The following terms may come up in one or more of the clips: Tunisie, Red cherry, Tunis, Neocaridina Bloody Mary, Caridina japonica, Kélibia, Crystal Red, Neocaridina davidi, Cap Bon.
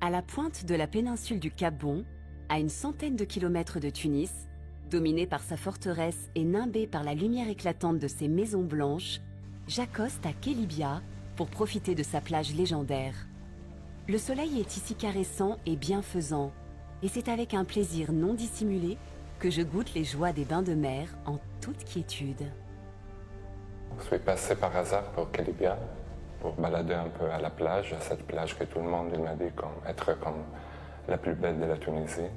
à la pointe de la péninsule du Cap Bon, à une centaine de kilomètres de Tunis, dominée par sa forteresse et nimbée par la lumière éclatante de ses maisons blanches, j'accoste à Kélibia pour profiter de sa plage légendaire. Le soleil est ici caressant et bienfaisant, et c'est avec un plaisir non dissimulé que je goûte les joies des bains de mer en toute quiétude. Je suis passé par hasard pour Kélibia, pour balader un peu à la plage, à cette plage que tout le monde m'a dit être comme la plus belle de la Tunisie.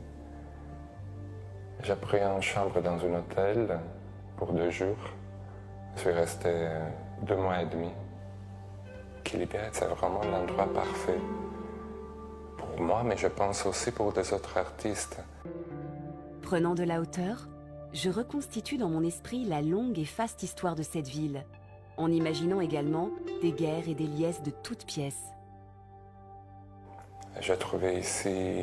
J'ai pris une chambre dans un hôtel pour 2 jours. Je suis resté 2 mois et demi. Kélibia, c'est vraiment l'endroit parfait pour moi, mais je pense aussi pour des autres artistes. Prenant de la hauteur, je reconstitue dans mon esprit la longue et faste histoire de cette ville, en imaginant également des guerres et des liesses de toutes pièces. J'ai trouvé ici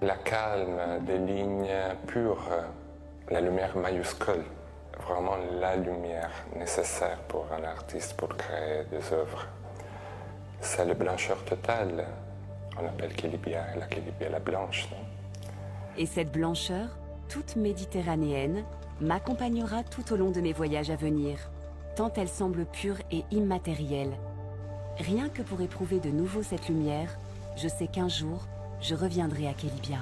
la calme des lignes pures, la lumière majuscule, vraiment la lumière nécessaire pour un artiste pour créer des œuvres. C'est la blancheur totale, on appelle Kélibia la blanche. Non? Et cette blancheur, toute méditerranéenne, m'accompagnera tout au long de mes voyages à venir, tant elle semble pure et immatérielle. Rien que pour éprouver de nouveau cette lumière, je sais qu'un jour, je reviendrai à Kélibia.